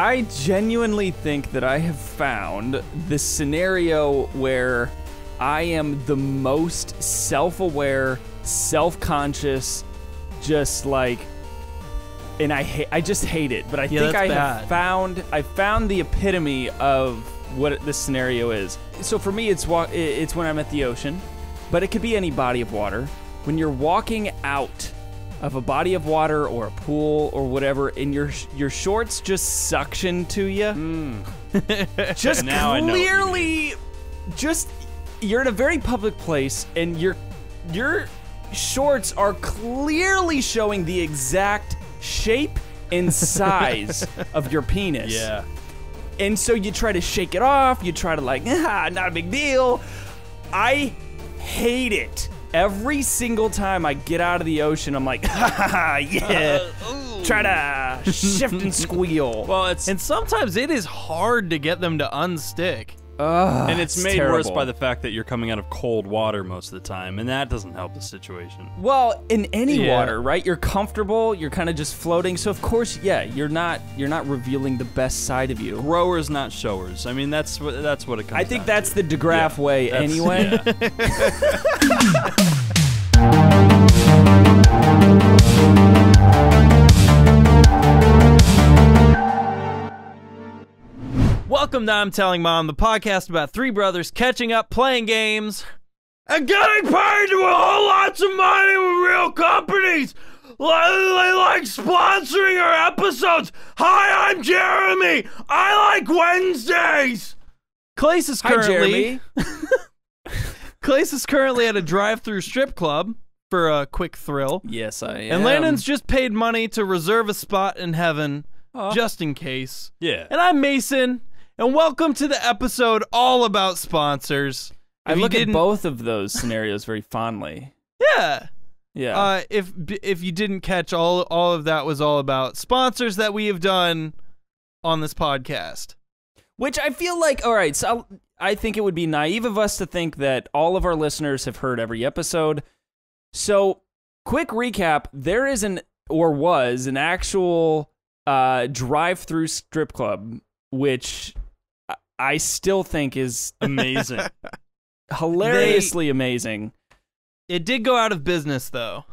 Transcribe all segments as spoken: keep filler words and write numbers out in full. I genuinely think that I have found the scenario where I am the most self-aware, self-conscious, just like, and I hate, I just hate it, but I yeah, think I bad. have found, I found the epitome of what this scenario is. So for me, it's wa it's when I'm at the ocean, but it could be any body of water. When you're walking out of a body of water or a pool or whatever, and your your shorts just suction to you, mm. just now clearly, just you're in a very public place, and your your shorts are clearly showing the exact shape and size of your penis. Yeah. And so you try to shake it off, you try to like, ah, not a big deal. I hate it. Every single time I get out of the ocean, I'm like, ha ha ha, yeah. Uh, try to shift and squeal. Well, it's and sometimes it is hard to get them to unstick. Uh, and it's, it's made terrible. worse by the fact that you're coming out of cold water most of the time, and that doesn't help the situation. Well, in any yeah. water, right? You're comfortable, you're kind of just floating, so of course, yeah, you're not you're not revealing the best side of you. Growers, not showers. I mean, that's what that's what it comes. I think down that's to. the DeGraff yeah, way, anyway. Yeah. Welcome to I'm Telling Mom, the podcast about three brothers catching up, playing games, and getting paid to a whole lots of money with real companies. They like sponsoring our episodes. Hi, I'm Jeremy. I like Wednesdays. Clace is currently Hi, Jeremy. Clace is currently at a drive-through strip club for a quick thrill. Yes, I am. And Landon's just paid money to reserve a spot in heaven, oh. just in case. Yeah. And I'm Mason. And welcome to the episode all about sponsors. If I look at both of those scenarios very fondly. Yeah. Yeah. Uh, if if you didn't catch, all all of that was all about sponsors that we have done on this podcast. Which I feel like, all right, so I think it would be naive of us to think that all of our listeners have heard every episode. So, quick recap, there is an, or was, an actual uh, drive-through strip club, which I still think is amazing. Hilariously they, amazing. It did go out of business though.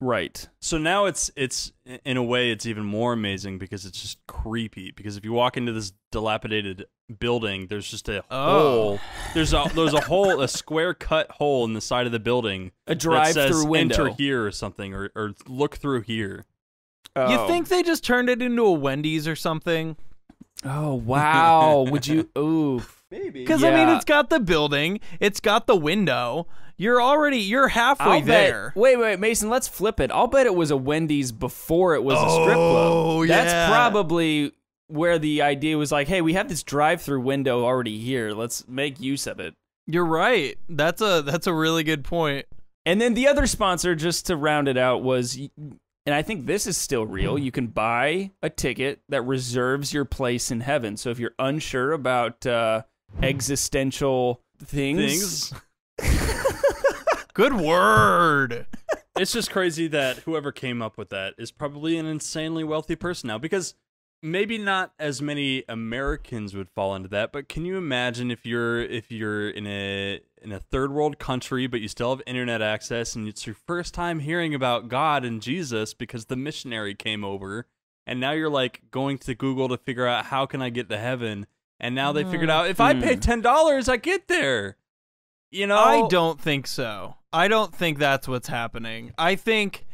Right. So now it's it's in a way it's even more amazing because it's just creepy, because if you walk into this dilapidated building, there's just a oh. hole. There's a there's a hole, a square cut hole in the side of the building. A drive that says, through window. Enter here or something, or or look through here. Oh. You think they just turned it into a Wendy's or something? Oh, wow. Would you? Ooh. Maybe. Because, yeah. I mean, it's got the building. It's got the window. You're already, you're halfway I'll there. Bet, wait, wait, Mason, let's flip it. I'll bet it was a Wendy's before it was oh, a strip club. Oh, yeah. That's probably where the idea was like, hey, we have this drive-through window already here. Let's make use of it. You're right. That's a, that's a really good point. And then the other sponsor, just to round it out, was... and I think this is still real. You can buy a ticket that reserves your place in heaven. So if you're unsure about uh, existential things, things? Good word. It's just crazy that whoever came up with that is probably an insanely wealthy person now, because maybe not as many Americans would fall into that. But can you imagine if you're if you're in a in a third world country, but you still have internet access, and it's your first time hearing about God and Jesus because the missionary came over, and now you're like going to Google to figure out how can I get to heaven, and now they figured out if mm. I pay ten dollars, I get there. You know, I don't think so. I don't think that's what's happening. I think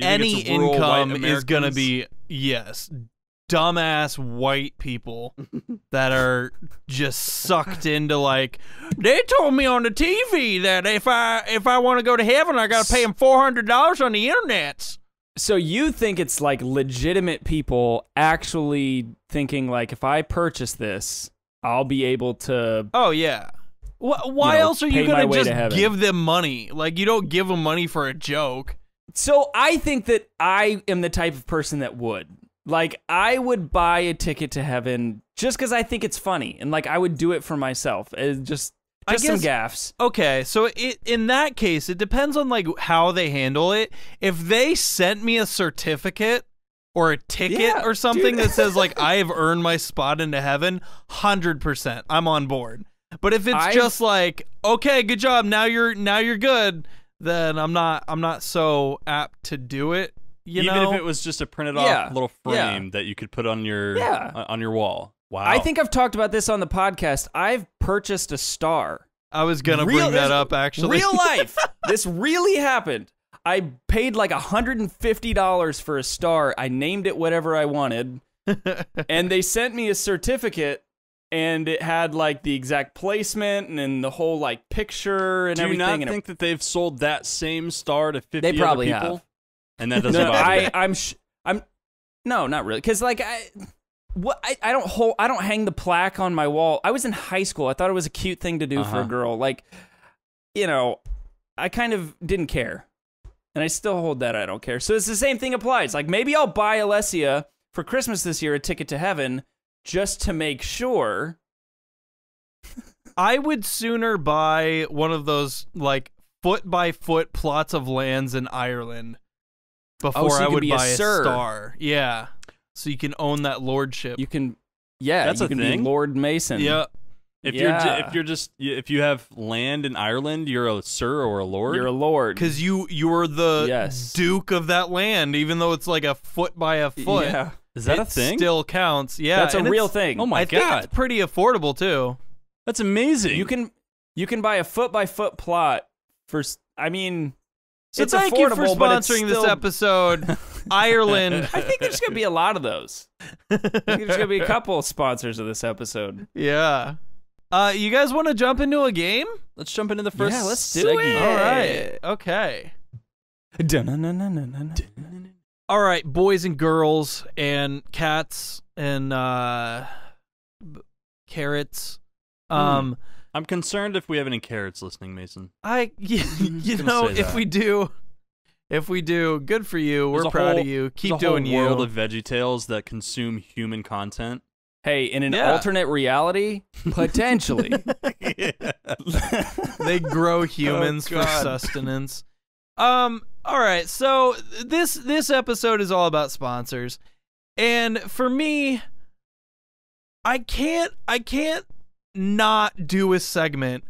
any income is gonna be yes, dumbass white people that are just sucked into like they told me on the T V that if I if I want to go to heaven I gotta pay them four hundred dollars on the internet. So you think it's like legitimate people actually thinking like if I purchase this I'll be able to oh yeah why, why you know, else are you gonna just to give them money? Like you don't give them money for a joke. So I think that I am the type of person that would. Like, I would buy a ticket to heaven just because I think it's funny. And, like, I would do it for myself. It's just just guess, some gaffes. Okay, so it, in that case, it depends on, like, how they handle it. If they sent me a certificate or a ticket yeah, or something dude. that says like I have earned my spot into heaven, one hundred percent I'm on board. But if it's I've... just like, okay, good job, now you're now you're good, then I'm not I'm not so apt to do it. You Even know? If it was just a printed yeah. off little frame yeah. that you could put on your yeah. uh, on your wall. Wow. I think I've talked about this on the podcast. I've purchased a star. I was gonna real, bring that up actually. Real life. This really happened. I paid like one hundred fifty dollars for a star. I named it whatever I wanted. And they sent me a certificate and it had like the exact placement and then the whole like picture and Do everything. Do you not think that they've sold that same star to fifty they probably other people? Have. And that doesn't no, bother me. I'm sh I'm No, not really. Cuz like I What I, I don't hold I don't hang the plaque on my wall. I was in high school. I thought it was a cute thing to do uh-huh. for a girl. Like, you know, I kind of didn't care, and I still hold that I don't care. So it's the same thing applies. Like maybe I'll buy Alessia for Christmas this year a ticket to heaven just to make sure. I would sooner buy one of those like foot by foot plots of lands in Ireland before oh, so I would be buy a, a star. Yeah. So you can own that lordship. You can, yeah, that's you a can thing. Be Lord Mason. Yeah. If yeah. you're if you're just if you have land in Ireland, you're a sir or a lord. You're a lord because you you're the yes. duke of that land, even though it's like a foot by a foot. Yeah. Is that it a thing? Still counts. Yeah, that's a real thing. Oh my I god, think it's pretty affordable too. That's amazing. You can you can buy a foot by foot plot for. I mean. So it's thank you for sponsoring this still... episode, Ireland. I think there's gonna be a lot of those. I think there's gonna be a couple of sponsors of this episode. Yeah. Uh, you guys want to jump into a game? Let's jump into the first. Yeah, let's do it. All right. Okay. All right, boys and girls and cats and uh, carrots. Um. Mm. I'm concerned if we have any carrots listening, Mason. I, you, you know, if we do, if we do, good for you. We're proud of you. Keep doing you. There's a whole world of VeggieTales that consume human content. Hey, in an yeah. alternate reality, potentially, they grow humans oh, for sustenance. Um. All right. So this this episode is all about sponsors, and for me, I can't. I can't. not do a segment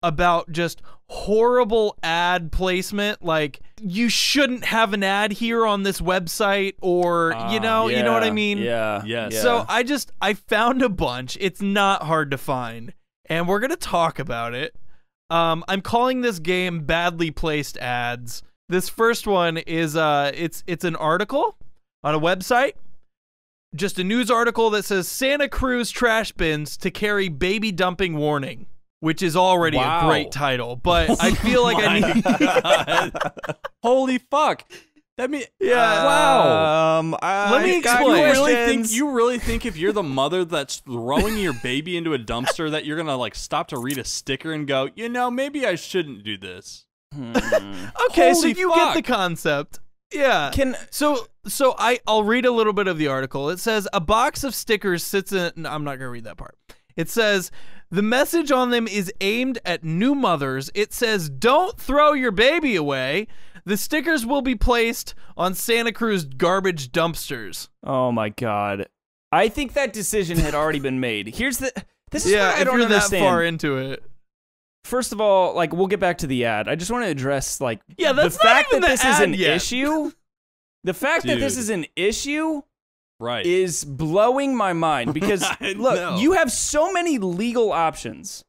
about just horrible ad placement, like you shouldn't have an ad here on this website, or uh, you know yeah, you know what I mean yeah yeah so I just I found a bunch. It's not hard to find, and we're gonna talk about it. um I'm calling this game Badly Placed Ads. This first one is uh it's it's an article on a website. Just a news article that says Santa Cruz trash bins to carry baby dumping warning, which is already wow. a great title. But I feel like I need. Holy fuck! That mean yeah. Uh, wow. Um, I Let me explain. You really think you really think if you're the mother that's throwing your baby into a dumpster that you're gonna like stop to read a sticker and go, you know, maybe I shouldn't do this. Hmm. Okay, Holy so you fuck. get the concept. Yeah. Can so so I I'll read a little bit of the article. It says a box of stickers sits in. No, I'm not gonna read that part. It says the message on them is aimed at new mothers. It says don't throw your baby away. The stickers will be placed on Santa Cruz garbage dumpsters. Oh my god! I think that decision had already been made. Here's the. This is yeah. What I if don't you're understand. that far into it. First of all, like we'll get back to the ad. I just want to address like yeah, that's the fact that the this is an yet. issue. The fact Dude. that this is an issue right. is blowing my mind because look, know. you have so many legal options.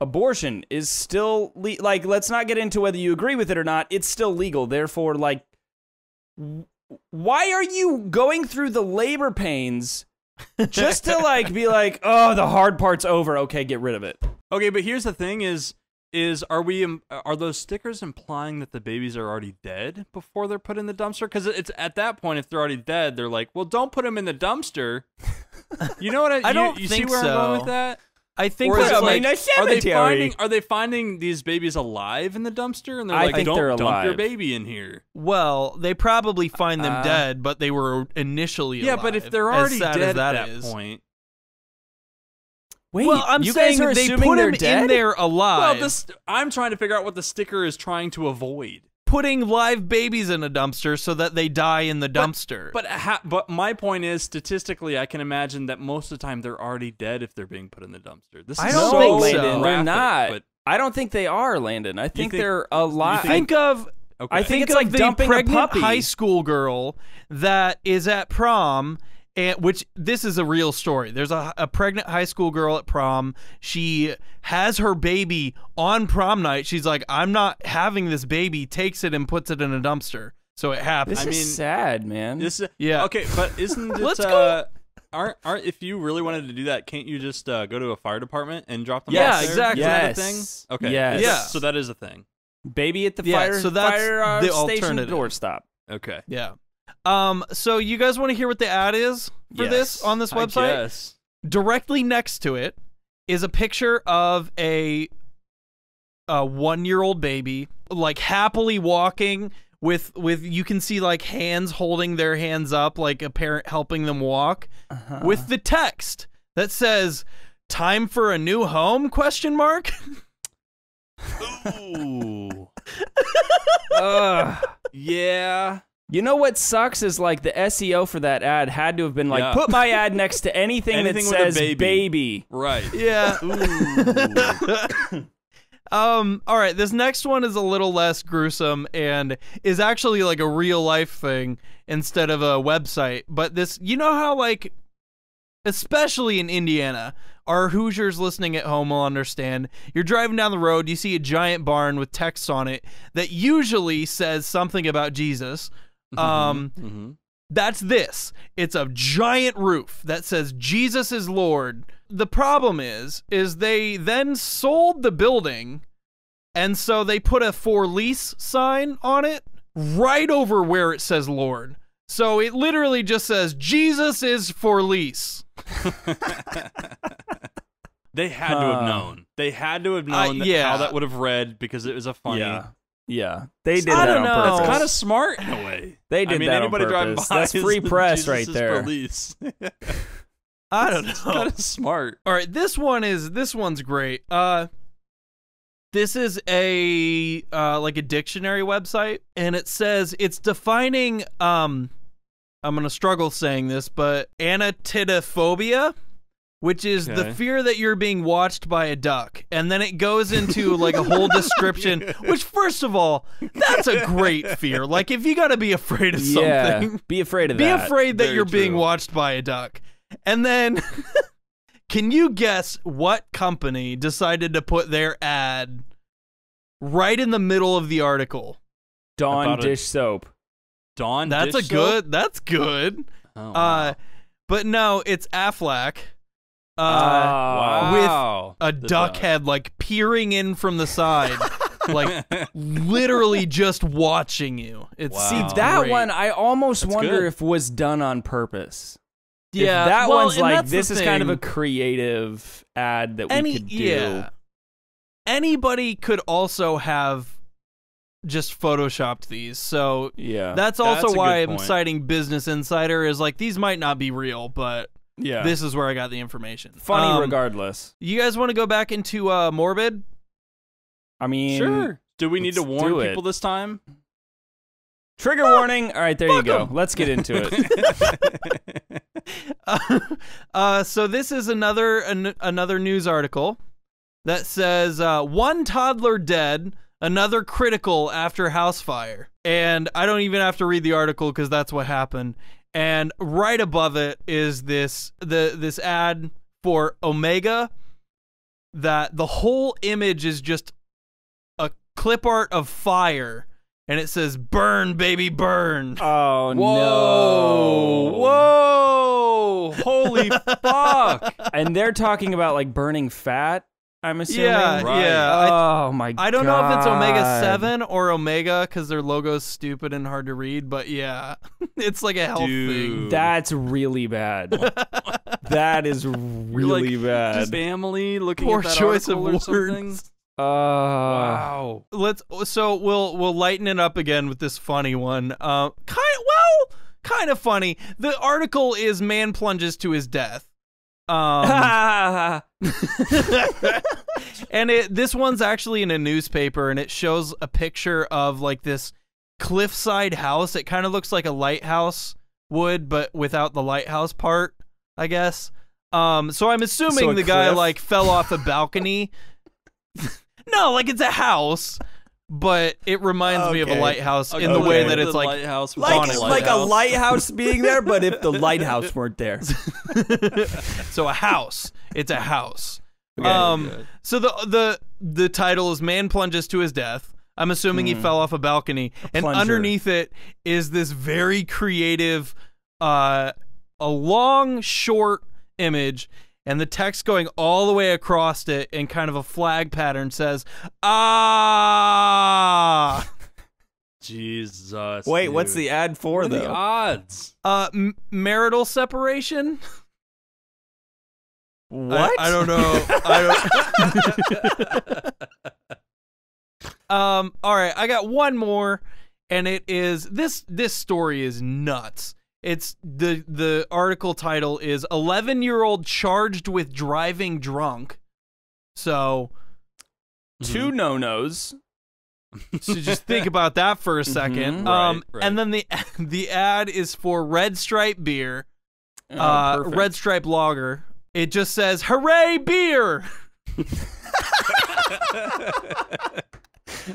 Abortion is still le like let's not get into whether you agree with it or not. It's still legal. Therefore, like why are you going through the labor pains just to like be like, "Oh, the hard part's over. Okay, get rid of it." Okay, but here's the thing: is is are we are those stickers implying that the babies are already dead before they're put in the dumpster? Because it's at that point, if they're already dead, they're like, well, don't put them in the dumpster. You know what? I, I you, don't. You think see where so. I'm going with that? I think. Put them like, in the cemetery. Are they finding? Are they finding these babies alive in the dumpster? And they're I like, think don't they're dump alive. your baby in here. Well, they probably find them uh, dead, but they were initially yeah. alive, but if they're already dead at that, that point. Wait, well, I'm you saying guys are they put they're him dead? in there alive. Well, this, I'm trying to figure out what the sticker is trying to avoid. putting live babies in a dumpster so that they die in the dumpster. But, but, ha but my point is, statistically, I can imagine that most of the time they're already dead if they're being put in the dumpster. This is I don't so think so. Graphic, they're not. But I don't think they are, Landon. I think, think they're a lot. Think of... Okay. I think, I think it's, it's like, like dumping a puppy. High school girl that is at prom, and which this is a real story. There's a, a pregnant high school girl at prom. She has her baby on prom night. She's like, I'm not having this baby, takes it and puts it in a dumpster. So it happens. This I is mean, sad, man. This is, yeah. Okay, but isn't it... Let's uh, go. Aren't, aren't, if you really wanted to do that, can't you just uh, go to a fire department and drop them yes, off there? Exactly. Yes, exactly. Is that a thing? Okay. Yes. Yeah. So that is a thing. Baby at the yeah, fire, so that's fire uh, the station doorstop. Okay. Yeah. Um. So you guys want to hear what the ad is for yes, this on this website? Yes. Directly next to it is a picture of a a one-year-old baby, like happily walking with with you can see like hands holding their hands up, like a parent helping them walk, uh-huh. with the text that says "Time for a new home?" question mark. Ooh. uh, yeah. You know what sucks is like the S E O for that ad had to have been like, yeah. put my ad next to anything, anything that says baby. baby. Right. Yeah. Ooh. um. All right. This next one is a little less gruesome and is actually like a real life thing instead of a website. But this, you know how like, especially in Indiana, our Hoosiers listening at home will understand. You're driving down the road, you see a giant barn with text on it that usually says something about Jesus. Mm-hmm. Um, mm-hmm. That's this. It's a giant roof that says Jesus is Lord. The problem is, is they then sold the building, and so they put a for lease sign on it right over where it says Lord. So it literally just says, Jesus is for lease. They had uh, to have known. They had to have known uh, yeah. that how that would have read because it was a funny. Yeah, yeah. They did I that on know. purpose. It's kind of smart in a way. They did I mean, that anybody on purpose. By That's free press right there. Is for lease. I don't know. It's kind of smart. All right, this one is, this one's great. Uh, This is a uh, like a dictionary website, and it says it's defining. Um, I'm gonna struggle saying this, but anatidophobia, which is okay. the fear that you're being watched by a duck, and then it goes into like a whole description. Which, first of all, that's a great fear. Like if you gotta be afraid of yeah, something, be afraid of. Be that. afraid that Very you're true. being watched by a duck, and then. Can you guess what company decided to put their ad right in the middle of the article? Dawn dish a, soap. Dawn that's dish a good, soap? That's good. Oh, wow. uh, but no, it's Aflac. Uh, wow. With a the duck, duck head like peering in from the side. Like literally just watching you. It's wow. See, that great. one I almost that's wonder good. if was done on purpose. Yeah, if that well, one's like this is thing. kind of a creative ad that we Any, could do. Yeah. Anybody could also have just photoshopped these. So yeah, that's also that's why I'm point. citing Business Insider is like these might not be real, but yeah, this is where I got the information. Funny um, regardless. You guys want to go back into uh, morbid? I mean, sure. Do we need to warn people this time? Trigger oh, warning. All right, there you go. Em. Let's get into it. Uh, uh, so this is another an, another news article that says uh, one toddler dead, another critical after house fire. And I don't even have to read the article because that's what happened. And right above it is this the this ad for Omega that the whole image is just a clip art of fire. And it says, burn, baby, burn. Oh, Whoa. no. Whoa. Holy fuck. And they're talking about, like, burning fat, I'm assuming. Yeah, right. yeah. Oh, my God. I don't know if it's Omega seven or Omega, because their logo's stupid and hard to read, but yeah. It's like a health Dude. thing. That's really bad. That is really You're like, bad. Just family looking Poor at that choice of words. Something. Uh, wow. Let's so we'll we'll lighten it up again with this funny one. Uh, kind of, well, kind of funny. The article is man plunges to his death. Um, And it, this one's actually in a newspaper, and it shows a picture of, like, this cliffside house. It kind of looks like a lighthouse would, but without the lighthouse part, I guess. Um, so I'm assuming so the cliff? guy, like, fell off a balcony. No, like, it's a house, but it reminds okay. me of a lighthouse okay. in the okay. way that it's, the like... Lighthouse like, a like a lighthouse being there, but if the lighthouse weren't there. So a house. It's a house. Okay, um, good. So the the the title is "Man Plunges to His Death." I'm assuming mm. he fell off a balcony, a and plunger. underneath it is this very creative, uh, a long short image, and the text going all the way across it in kind of a flag pattern says, "Ah." Jesus. Wait, dude. What's the ad for what though? The odds. Uh, m marital separation. What? I, I don't know. I don't. um. All right. I got one more, and it is this. This story is nuts. It's the the article title is eleven year old charged with driving drunk. So, mm-hmm. two no nos. So just think about that for a second. Mm-hmm. Um. Right, right. And then the the ad is for Red Stripe beer, oh, uh, perfect. Red Stripe lager. It just says, "Hooray, beer!"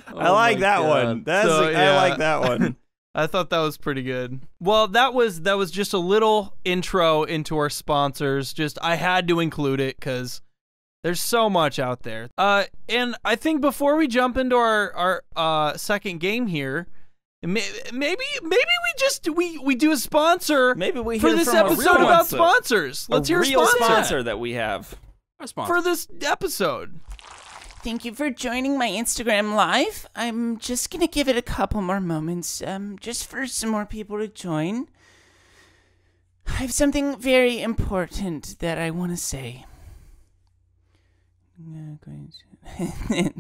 I like that one. That's so, yeah. I like that one. I thought that was pretty good. Well, that was that was just a little intro into our sponsors. Just I had to include it because there's so much out there. Uh, and I think before we jump into our our uh, second game here. Maybe maybe we just we we do a sponsor. Maybe we hear for this from episode a real about sponsor. sponsors. Let's a hear a sponsor. sponsor that we have for this episode. Thank you for joining my Instagram live. I'm just gonna give it a couple more moments, um, just for some more people to join. I have something very important that I want to say.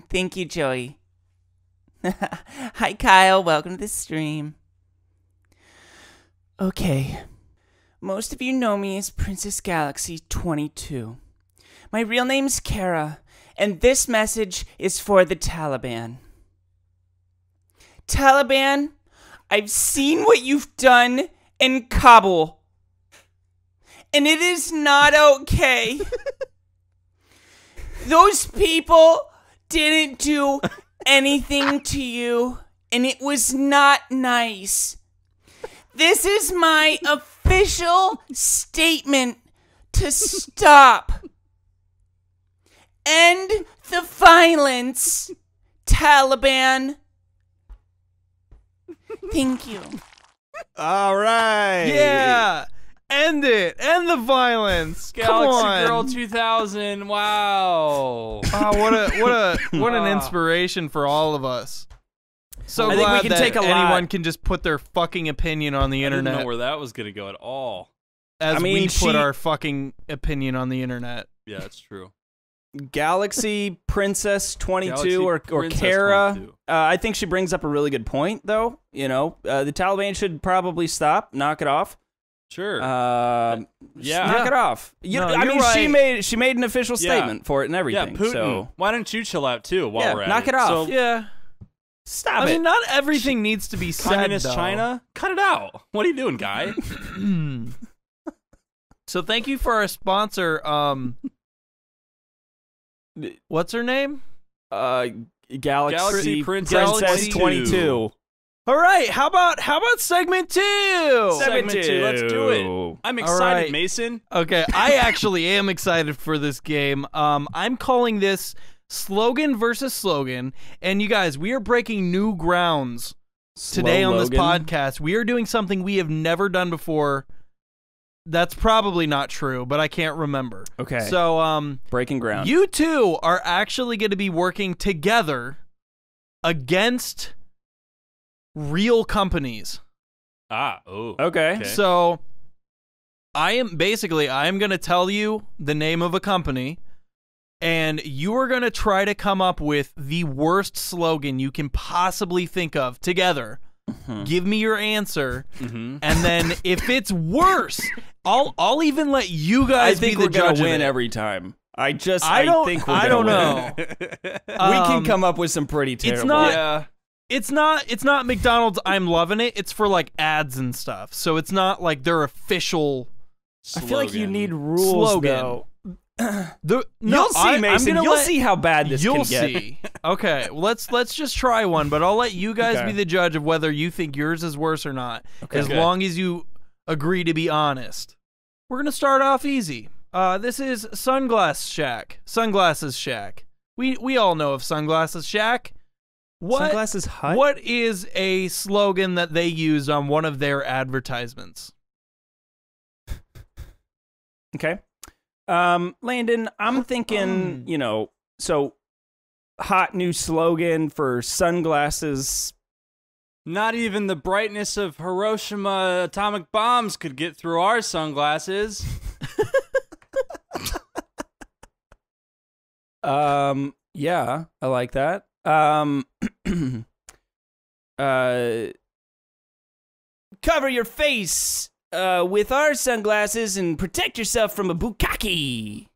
Thank you, Joey. Hi, Kyle. Welcome to the stream. Okay. Most of you know me as Princess Galaxy twenty-two. My real name's Kara, and this message is for the Taliban. Taliban, I've seen what you've done in Kabul, and it is not okay. Those people didn't do anything to you, and it was not nice. This is my official statement to stop. End the violence, Taliban. Thank you. All right. Yeah. End it! End the violence! Galaxy Come on. Girl two thousand! Wow! Wow! What a what a what wow. an inspiration for all of us. So I glad think we can that take a anyone lot. can just put their fucking opinion on the I internet. I didn't know where that was gonna go at all. As I mean, we she... put our fucking opinion on the internet. Yeah, it's true. Galaxy Princess twenty-two Galaxy or or Princess Kara. twenty-two. Uh, I think she brings up a really good point, though. You know, uh, the Taliban should probably stop. Knock it off. Sure. Uh, yeah. Knock it off. You, no, I mean, right. she made she made an official statement yeah. for it and everything. Yeah, Putin. So. Why don't you chill out too while yeah, we're at knock it? Knock it off. So, yeah. Stop I it. I mean, not everything she, needs to be said. Communist though. China, cut it out. What are you doing, guy? So thank you for our sponsor. Um, what's her name? Uh, Galaxy, Galaxy Princess twenty-two. All right, how about how about segment two? Segment, segment two. two, let's do it. I'm excited, right. Mason. Okay, I actually am excited for this game. Um, I'm calling this slogan versus slogan, and you guys, we are breaking new grounds Slow today on Logan. this podcast. We are doing something we have never done before. That's probably not true, but I can't remember. Okay, so um, breaking ground. You two are actually going to be working together against real companies. Ah, oh. Okay. okay. So I am basically I am going to tell you the name of a company, and you are going to try to come up with the worst slogan you can possibly think of together. Mm-hmm. Give me your answer, mm-hmm. and then if it's worse, I'll I'll even let you guys I think be the we're judge. Gonna win every time. I just I, I don't, think we're I don't know. We um, can come up with some pretty terrible. It's not. Yeah. It's not. It's not McDonald's. I'm loving it. It's for like ads and stuff. So it's not like their official. Slogan. I feel like you need rules slogan. Though. The, no, you'll see, I, Mason. You'll let, see how bad this you'll can get. See. Okay, well, let's let's just try one, but I'll let you guys okay. be the judge of whether you think yours is worse or not. Okay. As okay. long as you agree to be honest. We're gonna start off easy. Uh, this is Sunglass Shack. Sunglasses Shack. We we all know of Sunglasses Shack. What, Sunglasses Hut? What is a slogan that they used on one of their advertisements? Okay. Um, Landon, I'm thinking, you know, so hot new slogan for sunglasses. Not even the brightness of Hiroshima atomic bombs could get through our sunglasses. um, yeah, I like that. Um, uh, cover your face. Uh, with our sunglasses and protect yourself from a bukkake.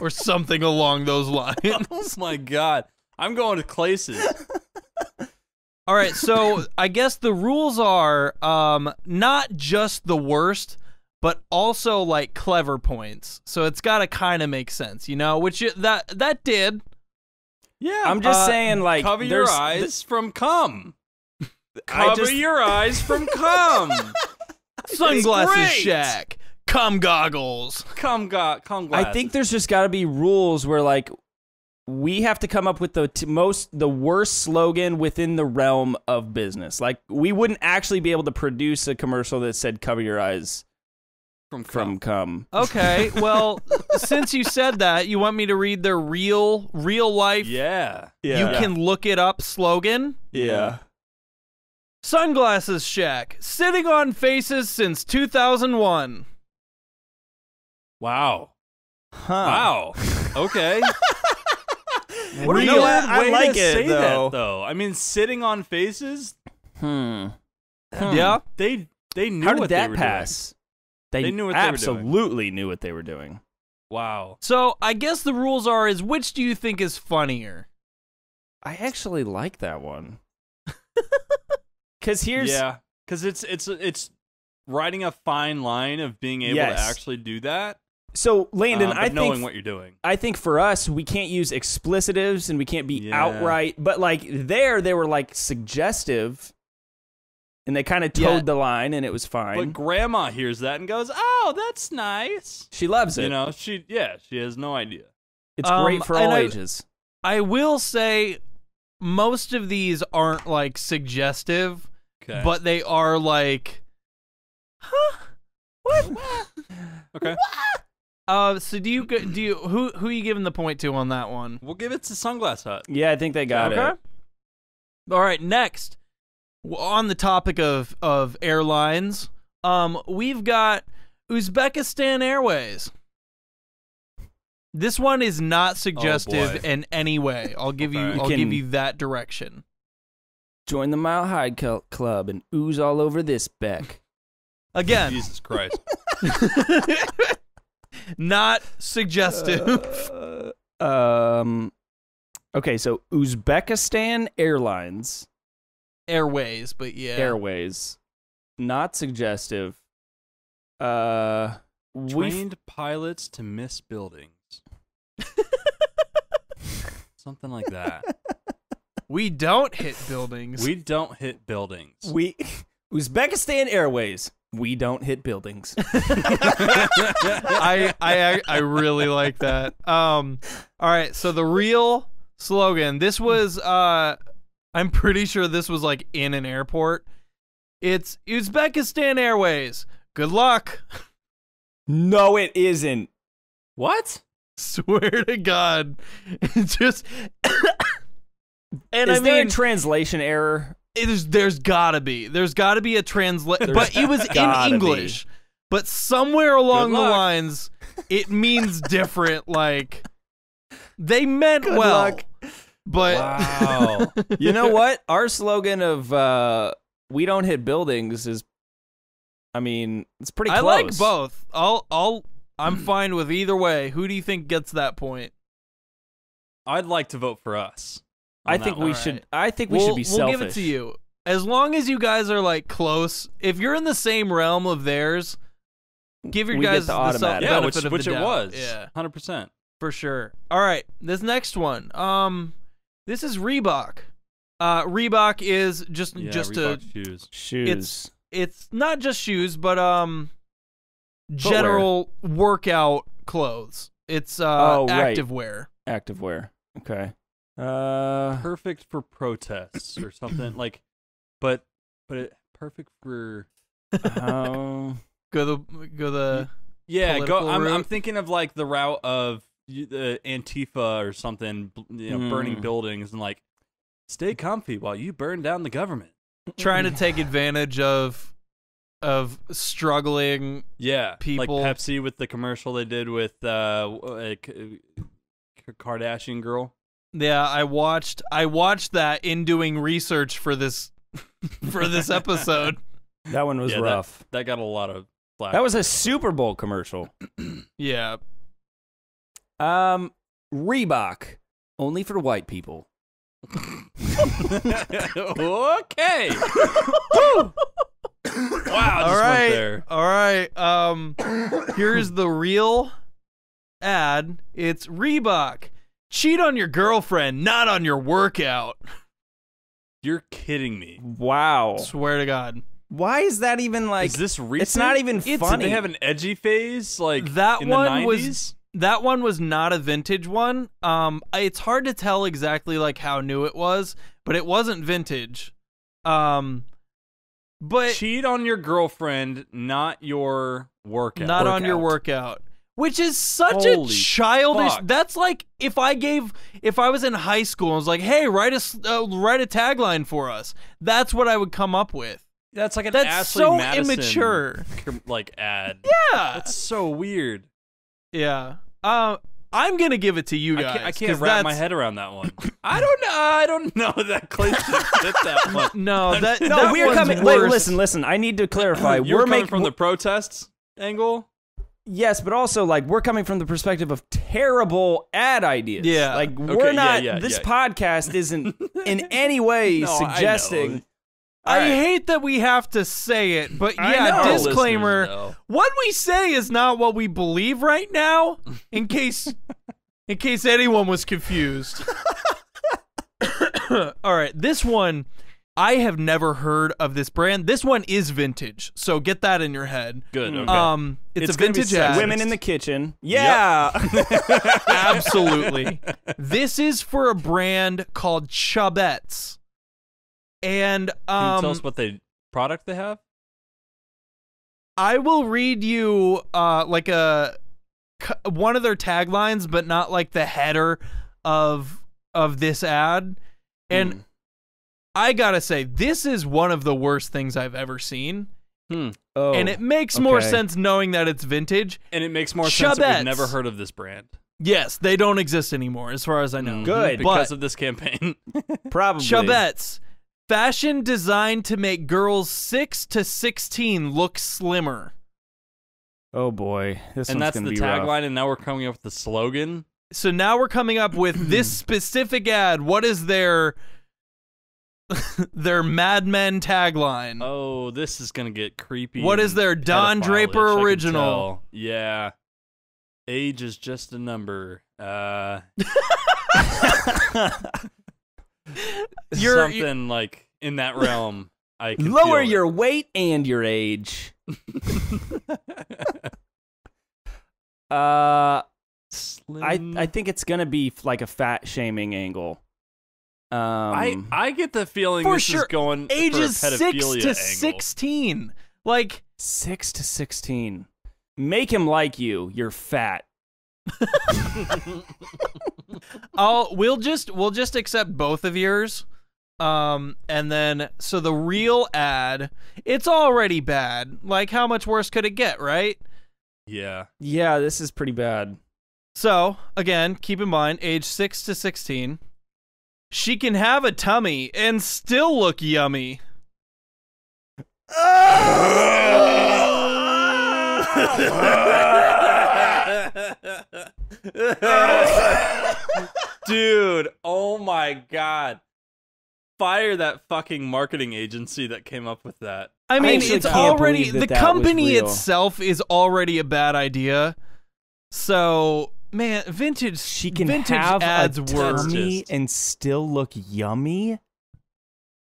Or something along those lines. Oh my god. I'm going to places. Alright, so I guess the rules are um, not just the worst, but also like clever points. So it's gotta kinda make sense, you know? Which it, that, that did. Yeah, I'm just uh, saying like cover your eyes from cum. Cover just... your eyes from cum. Sunglasses Shack. Cum goggles. Cum go cum glasses. I think there's just got to be rules where like we have to come up with the t most the worst slogan within the realm of business. Like we wouldn't actually be able to produce a commercial that said cover your eyes from cum. From cum. Okay, well, since you said that, you want me to read their real real life. Yeah. yeah. You yeah. can look it up slogan? Yeah. Sunglasses Shack, sitting on faces since two thousand one. Wow. Huh. Wow. Okay. What you know what? I like it, though. That, though. I mean, sitting on faces? Hmm. hmm. Yeah. They, they knew How did what that they were pass? Doing. They, they knew what absolutely they were doing. knew what they were doing. Wow. So I guess the rules are, is which do you think is funnier? I actually like that one. Cause here's yeah, cause it's it's it's riding a fine line of being able yes. to actually do that. So Landon, um, I knowing think what you're doing. I think for us, we can't use explicitives and we can't be yeah. outright. But like there, they were like suggestive, and they kind of towed yeah. the line, and it was fine. But Grandma hears that and goes, "Oh, that's nice." She loves it. You know, she yeah, she has no idea. It's um, great for all I, ages. I will say, most of these aren't like suggestive. Okay. But they are like, huh? What? Okay. What? Uh, so do you do you who who are you giving the point to on that one? We'll give it to Sunglass Hut. Yeah, I think they got okay. it. All right, next on the topic of of airlines, um, we've got Uzbekistan Airways. This one is not suggestive oh in any way. I'll give okay. you I'll give you that direction. Join the Mile High Club and ooze all over this Beck. Again. Jesus Christ. Not suggestive. Uh, um, okay, so Uzbekistan Airlines. Airways, but yeah. Airways. Not suggestive. Uh, Trained pilots to miss buildings. Something like that. We don't hit buildings. We don't hit buildings. We Uzbekistan Airways. We don't hit buildings. I I I really like that. Um, all right. So the real slogan. This was. Uh, I'm pretty sure this was like in an airport. It's Uzbekistan Airways. Good luck. No, it isn't. What? Swear to God. It's just. And is I mean, there a translation error? It is, there's gotta be. There's gotta be a translation. But it was in English. Be. But somewhere along the lines, it means different. Like, they meant Good well. Luck. But. Wow. You know what? Our slogan of uh, we don't hit buildings is, I mean, it's pretty close. I like both. I'll, I'll, I'm fine with either way. Who do you think gets that point? I'd like to vote for us. I think we should. I think we should be selfish. We'll give it to you. As long as you guys are like close, if you're in the same realm of theirs, give your guys the benefit of the doubt. Which it was. Yeah, one hundred percent for sure. All right, this next one. Um, this is Reebok. Uh, Reebok is just yeah, just Reebok a shoes. Shoes. It's it's not just shoes, but um, general footwear. Workout clothes. It's uh, oh, active right. wear. Active wear. Okay. Uh, perfect for protests or something like, but but it, perfect for. Um, go the go the. Yeah, go. I'm route. I'm thinking of like the route of the uh, Antifa or something, you know, mm. burning buildings and like. Stay comfy while you burn down the government. Trying to take advantage of of struggling yeah, people. Like Pepsi with the commercial they did with uh, a Kardashian girl. Yeah, I watched I watched that in doing research for this for this episode. That one was yeah, rough. That, that got a lot of flack. That was a Super Bowl commercial. Yeah. Um, Reebok, only for white people. Okay. Wow. All right. There. All right. Um, here's the real ad. It's Reebok. Cheat on your girlfriend, not on your workout. You're kidding me. Wow. Swear to God. Why is that even like? Is this recent? It's not even it's, funny. They have an edgy phase like that in one the nineties? Was. That one was not a vintage one. Um, it's hard to tell exactly like how new it was, but it wasn't vintage. Um, but cheat on your girlfriend, not your workout. Not workout. on your workout, which is such Holy a childish. Fuck. That's like if I gave, if I was in high school and was like, "Hey, write a uh, write a tagline for us." That's what I would come up with. That's like an that's Ashley so Madison immature like ad. Yeah, that's so weird. Yeah. Uh, I'm gonna give it to you guys. I can't, I can't wrap my head around that one. I don't know. I don't know that Clay should fit that one. No, that no. That we're coming. Wait, listen, listen. I need to clarify. You're we're coming make, from the protests angle. Yes, but also like we're coming from the perspective of terrible ad ideas. Yeah. Like okay, we're not. Yeah, yeah, this yeah. podcast isn't in any way no, suggesting. I right. hate that we have to say it, but yeah, disclaimer, what we say is not what we believe right now, in case in case anyone was confused. All right, this one, I have never heard of this brand. This one is vintage, so get that in your head. Good, okay. Um, it's, it's a vintage ad. Women in the kitchen. Yeah. Yep. Absolutely. This is for a brand called Chubbettes. And um, can you tell us what the product they have? I will read you uh, like a one of their taglines, but not like the header of of this ad. And hmm. I gotta say, this is one of the worst things I've ever seen. Hmm. Oh, and it makes okay. more sense knowing that it's vintage. And it makes more Chubbettes. sense that we've never heard of this brand. Yes, they don't exist anymore, as far as I know. Good, because but of this campaign, probably Chubbettes. Fashion designed to make girls six to sixteen look slimmer. Oh, boy. This and one's that's the tagline, rough. And now we're coming up with the slogan? So now we're coming up with this specific ad. What is their, their Mad Men tagline? Oh, this is going to get creepy. What is their Don Draper original? Yeah. Age is just a number. Uh... You're, something you, like in that realm. I can lower your weight and your age. uh, Slim. I I think it's gonna be like a fat shaming angle. Um, I I get the feeling for this sure. is going ages for a pedophilia six to angle. sixteen, like six to sixteen. Make him like you. You're fat. I'll we'll just we'll just accept both of yours, um, and then so the real ad, it's already bad. Like how much worse could it get, right? Yeah, yeah, this is pretty bad. So again, keep in mind, age six to sixteen. She can have a tummy and still look yummy. Dude, oh my God. Fire that fucking marketing agency that came up with that. I mean, I it's already... That the that company itself is already a bad idea. So, man, vintage... She can vintage have ads a tummy just... and still look yummy?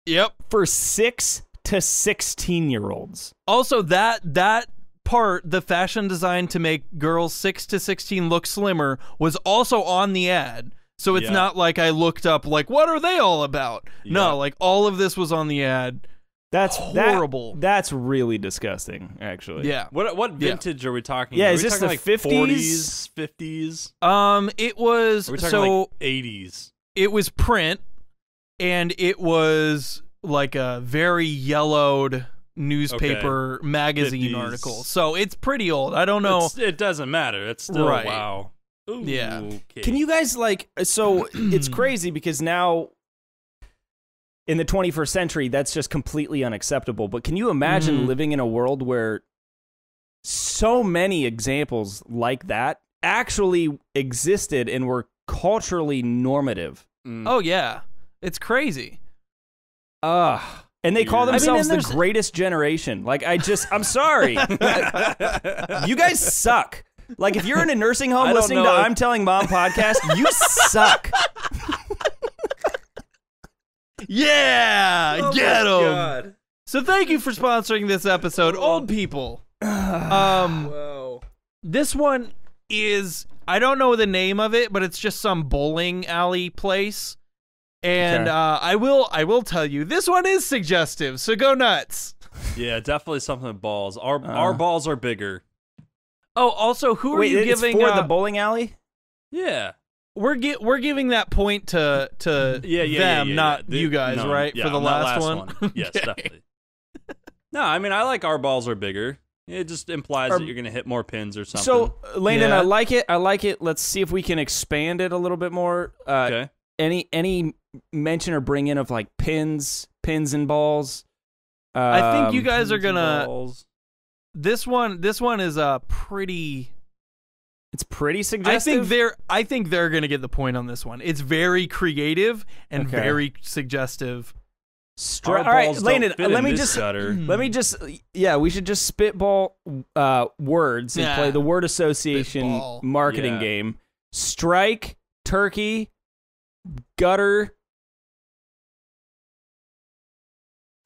Yep. For six to sixteen-year-olds. Also, that that... part, the fashion design to make girls six to sixteen look slimmer was also on the ad. So it's yeah. not like I looked up, like, what are they all about? Yeah. No, like, all of this was on the ad. That's horrible. That, that's really disgusting, actually. Yeah. What what vintage yeah. are we talking yeah, about? Yeah, is this the like fifties? forties, fifties? Um, it was... Are we talking so, like eighties? It was print, and it was, like, a very yellowed... newspaper okay. magazine fifties. Article, so it's pretty old. I don't know. It's, it doesn't matter. It's still right. wow. Ooh, yeah. Okay. Can you guys like? So it's crazy because now in the twenty-first century, that's just completely unacceptable. But can you imagine mm-hmm. living in a world where so many examples like that actually existed and were culturally normative? Mm. Oh yeah, it's crazy. Ugh. And they call themselves I mean, the greatest generation. Like, I just, I'm sorry. You guys suck. Like, if you're in a nursing home listening know. to I'm Telling Mom podcast, you suck. Yeah, oh get 'em. So thank you for sponsoring this episode, old people. Um, Whoa. This one is, I don't know the name of it, but it's just some bowling alley place. And okay. uh, I will, I will tell you, this one is suggestive, so go nuts. Yeah, definitely something with balls. Our uh. our balls are bigger. Oh, also, who Wait, are you it's giving for uh, the bowling alley? Yeah, we're get we're giving that point to to yeah, yeah, them, yeah, yeah, not yeah. The, you guys, no, right? Yeah, for the last, last one. one. Yes, okay. definitely. No, I mean I like our balls are bigger. It just implies our, that you're gonna hit more pins or something. So, Landon, yeah. I like it. I like it. Let's see if we can expand it a little bit more. Uh, okay. Any any. mention or bring in of like pins, pins and balls. Um, I think you guys are gonna. This one, this one is a pretty. It's pretty suggestive. I think they're. I think they're gonna get the point on this one. It's very creative and okay. very suggestive. Stra All right, Landon. Let me just. Gutter. Let me just. Yeah, we should just spitball uh, words and yeah. play the word association spitball. marketing yeah. game. Strike, turkey, gutter.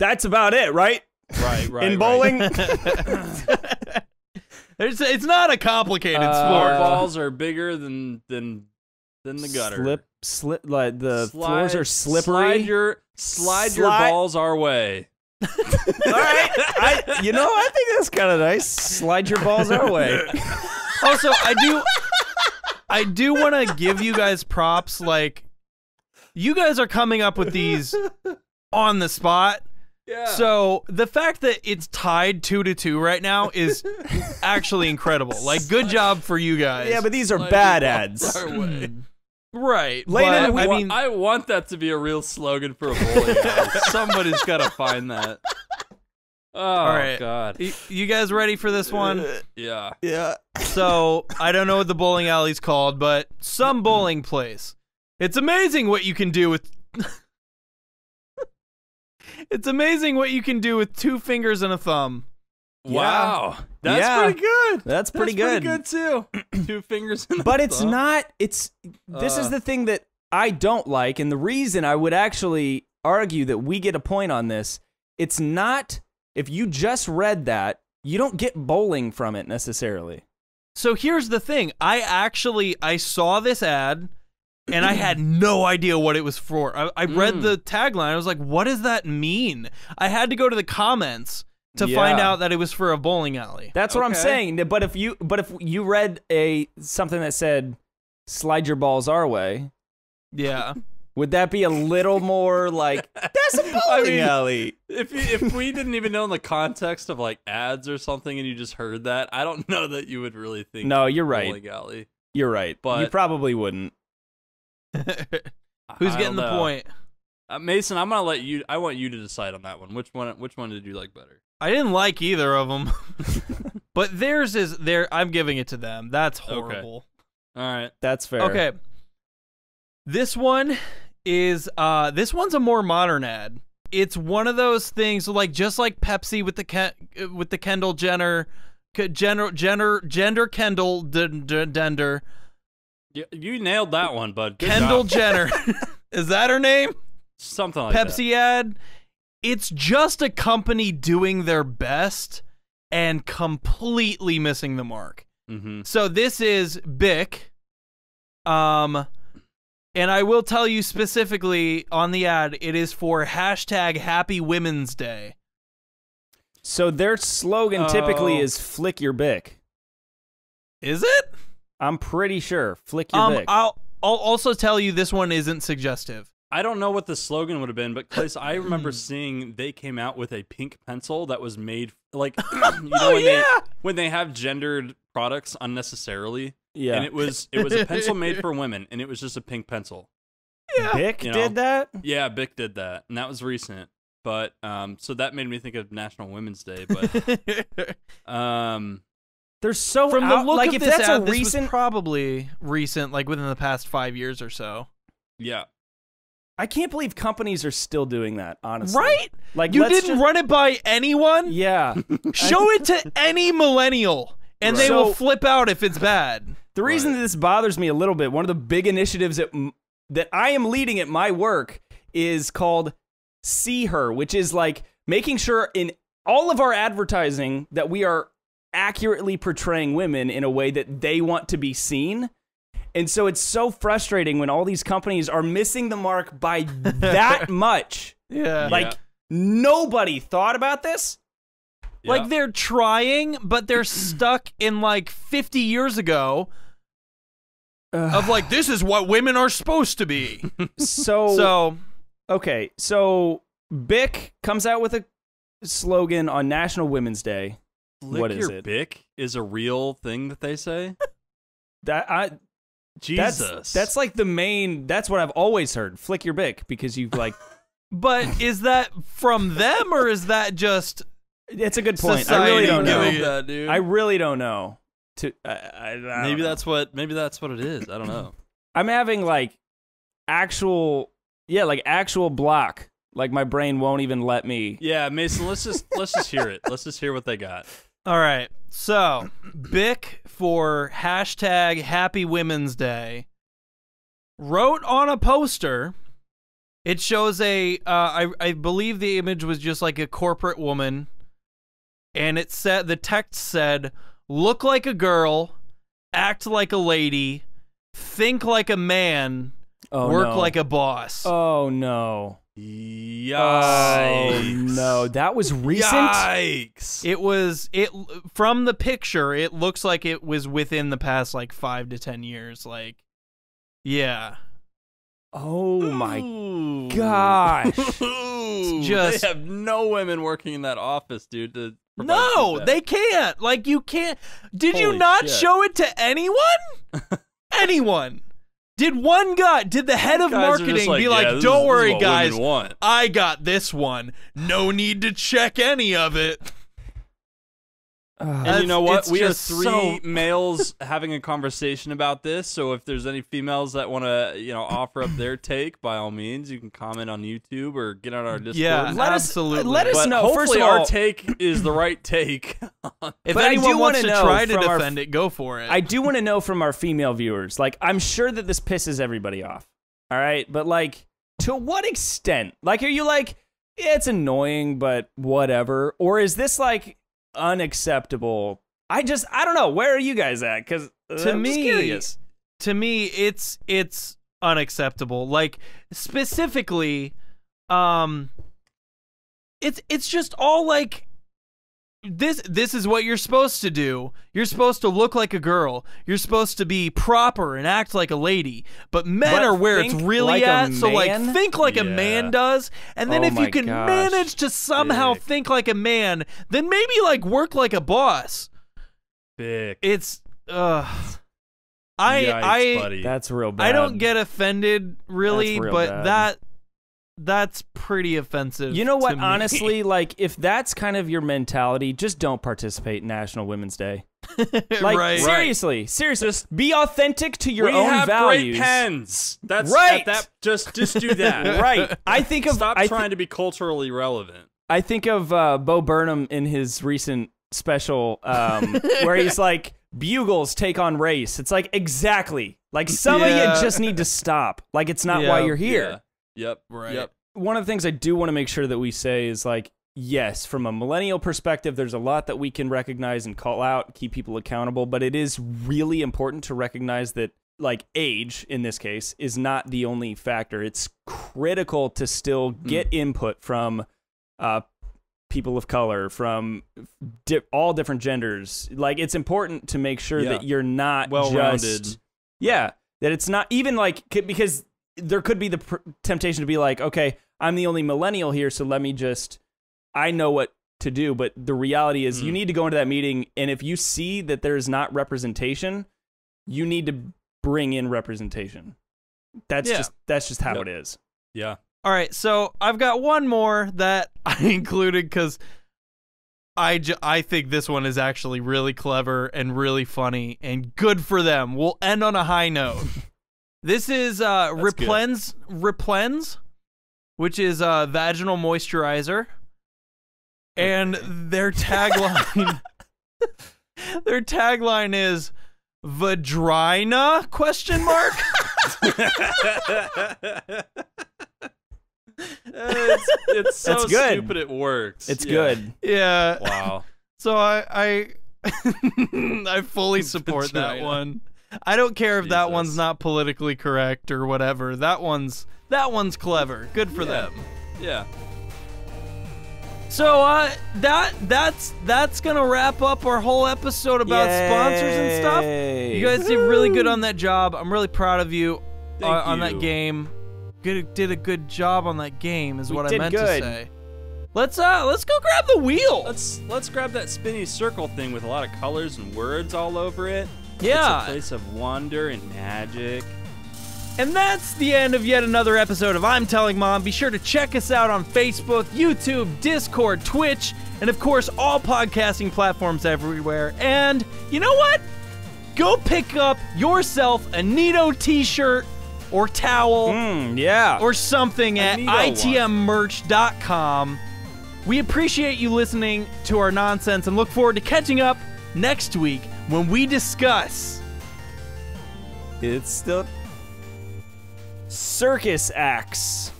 That's about it, right? Right, right. In bowling, right. It's, it's not a complicated uh, sport. Balls are bigger than than than the gutter. Slip, slip. Like the slide, floors are slippery. Slide your slide, slide your balls our way. All right, I, you know, I think that's kind of nice. Slide your balls our way. Also, I do, I do want to give you guys props. Like, you guys are coming up with these on the spot. Yeah. So the fact that it's tied two to two right now is actually incredible. Like, good job for you guys. Yeah, but these are like, bad ads. Mm. Right. Landon, I mean, I want that to be a real slogan for a bowling alley. Somebody's got to find that. Oh, all right. God. You, you guys ready for this one? Yeah. Yeah. So I don't know what the bowling alley's called, but some bowling place. It's amazing what you can do with... It's amazing what you can do with two fingers and a thumb. Wow. Yeah. That's yeah. pretty good. That's pretty That's good. That's pretty good, too. Two fingers and a thumb. But it's not... It's. This uh, is the thing that I don't like, and the reason I would actually argue that we get a point on this, it's not... If you just read that, you don't get bowling from it, necessarily. So here's the thing. I actually... I saw this ad... And I had no idea what it was for. I, I read mm. the tagline. I was like, what does that mean? I had to go to the comments to yeah. find out that it was for a bowling alley. That's okay. what I'm saying. But if you but if you read a something that said, slide your balls our way. Yeah. Would that be a little more like, that's a bowling I mean, alley? If, you, if we didn't even know in the context of like ads or something and you just heard that, I don't know that you would really think no, you're right. bowling alley. You're right. But you probably wouldn't. Who's getting the point? Uh, Mason, I'm gonna let you. I want you to decide on that one. Which one? Which one did you like better? I didn't like either of them, but theirs is there. I'm giving it to them. That's horrible. All right. That's fair. Okay. This one is, uh, this one's a more modern ad. It's one of those things, like, just like Pepsi with the Ken with the Kendall Jenner, Jenner, Jenner, Gender Kendall Dender. You, you nailed that one, bud. Good Kendall job. Jenner. Is that her name? Something like Pepsi that. Pepsi ad. It's just a company doing their best and completely missing the mark. Mm-hmm. So this is Bic. Um... And I will tell you specifically on the ad, it is for hashtag Happy Women's Day. So their slogan uh, typically is "Flick your Bic." Is it? I'm pretty sure. Flick your um, Bic. I'll, I'll also tell you this one isn't suggestive. I don't know what the slogan would have been, but Chris, I remember seeing they came out with a pink pencil that was made like you know oh, when yeah. they when they have gendered products unnecessarily. Yeah, and it was it was a pencil made for women, and it was just a pink pencil. Yeah, Bic you know? did that. Yeah, Bic did that, and that was recent. But um, so that made me think of National Women's Day. But um, there's so from the out, look like of if this that's ad, a recent, was probably recent, like within the past five years or so. Yeah, I can't believe companies are still doing that. Honestly, right? Like you didn't just... run it by anyone. Yeah, show it to any millennial, and right. they so, will flip out if it's bad. The reason right. that this bothers me a little bit, one of the big initiatives that, that I am leading at my work is called See Her, which is like making sure in all of our advertising that we are accurately portraying women in a way that they want to be seen. And so it's so frustrating when all these companies are missing the mark by that much. Yeah. Like yeah. nobody thought about this. Yeah. Like they're trying, but they're stuck in like fifty years ago. Of like, this is what women are supposed to be. So, so okay, so Bic comes out with a slogan on National Women's Day. What is it? Bic is a real thing that they say. That I, Jesus, that's, that's like the main. That's what I've always heard. Flick your Bic because you've like. But is that from them or is that just? It's a good point. Society I really don't know. That, dude. I really don't know. To, I, I, I don't maybe know. that's what maybe that's what it is. I don't know. I'm having like actual yeah, like actual block. Like my brain won't even let me. Yeah, Mason, let's just let's just hear it. Let's just hear what they got. All right. So Bic for hashtag Happy Women's Day wrote on a poster. It shows a uh, I I believe the image was just like a corporate woman, and it said the text said, "Look like a girl, act like a lady, think like a man, oh, work no. like a boss." Oh no! Yikes! Oh, no, that was recent. Yikes! It was it from the picture. It looks like it was within the past like five to ten years. Like, yeah. Oh my Ooh. gosh! Just they have no women working in that office, dude. To No, they can't. Like, you can't. Did Holy you not shit. show it to anyone? Anyone. Did one guy, did the head of marketing like, be yeah, like, don't is, worry, guys, I got this one. No need to check any of it. Uh, and you know what? We are three so... males having a conversation about this, so if there's any females that want to, you know, offer up their take, by all means, you can comment on YouTube or get on our Discord. Yeah, let absolutely. Us, let us but know. Hopefully First of all, our take is the right take. If but anyone I do wants to try to defend our, it, go for it. I do want to know from our female viewers. Like, I'm sure that this pisses everybody off, all right? But, like, to what extent? Like, are you like, yeah, it's annoying, but whatever? Or is this, like... unacceptable? I just I don't know. Where are you guys at? Because to I'm me, curious. to me, it's it's unacceptable. Like specifically, um, it's it's just all like this. This is what you're supposed to do. You're supposed to look like a girl. You're supposed to be proper and act like a lady. But men but are where it's really like at. So like think like yeah. a man does. And then oh if you can gosh. manage to somehow Bic. think like a man, then maybe like work like a boss. Bic. It's uh I Yikes, I buddy. That's real bad. I don't get offended really, real but bad. that That's pretty offensive. You know what? To me. Honestly, like if that's kind of your mentality, just don't participate in National Women's Day. Like, right. seriously, seriously, just be authentic to your we own have values. Great pens. That's right. That, that, just, just do that. Right. I think of stop I th trying to be culturally relevant. I think of uh, Bo Burnham in his recent special, um, where he's like, "Bugles take on race." It's like exactly like some yeah. of you just need to stop. Like it's not yep. why you're here. Yeah. Yep. Right. Yep. One of the things I do want to make sure that we say is like, yes, from a millennial perspective, there's a lot that we can recognize and call out, keep people accountable, but it is really important to recognize that, like, age, in this case, is not the only factor. It's critical to still get mm. input from uh, people of color, from di all different genders. Like, it's important to make sure yeah. that you're not well-rounded. Just, yeah, that it's not even, like, because there could be the pr temptation to be like, okay, I'm the only millennial here, so let me just... I know what to do, but the reality is mm. you need to go into that meeting, and if you see that there's not representation, you need to bring in representation. That's yeah. just that's just how yep. it is. Yeah. All right, so I've got one more that I included cuz I j I think this one is actually really clever and really funny and good for them. We'll end on a high note. This is uh Replens Replens, which is uh vaginal moisturizer. And their tagline, their tagline is "Vadrina?" question mark. it's, it's so That's good. Stupid it works. It's yeah. good. Yeah. Wow. So I I I fully support Vadrina. That one. I don't care if Jesus. That one's not politically correct or whatever. That one's that one's clever. Good for yeah. them. Yeah. So uh, that that's that's gonna wrap up our whole episode about Yay. Sponsors and stuff. You guys Woo. Did really good on that job. I'm really proud of you, uh, you. on that game. Good, did a good job on that game is we what I meant good. To say. Let's uh let's go grab the wheel. Let's let's grab that spinny circle thing with a lot of colors and words all over it. Yeah, it's a place of wonder and magic. And that's the end of yet another episode of I'm Telling Mom. Be sure to check us out on Facebook, YouTube, Discord, Twitch, and of course, all podcasting platforms everywhere. And you know what? Go pick up yourself a Neato t-shirt or towel mm, yeah. or something at it m merch dot com. We appreciate you listening to our nonsense and look forward to catching up next week when we discuss... It's still... Circus acts.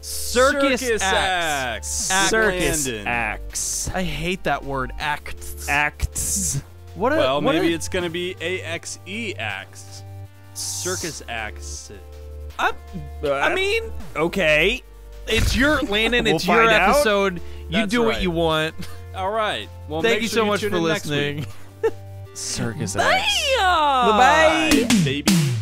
Circus, circus acts. acts. Circus Landen. Acts. I hate that word. Acts. Acts. What? A, well, what maybe a... it's gonna be A X E acts. Circus acts. I, I mean, okay. It's your Landon. We'll it's your episode. Out. You That's do right. what you want. All right. Well, thank you sure so much you for listening. Circus Bye. Acts. Bye. Bye. Baby.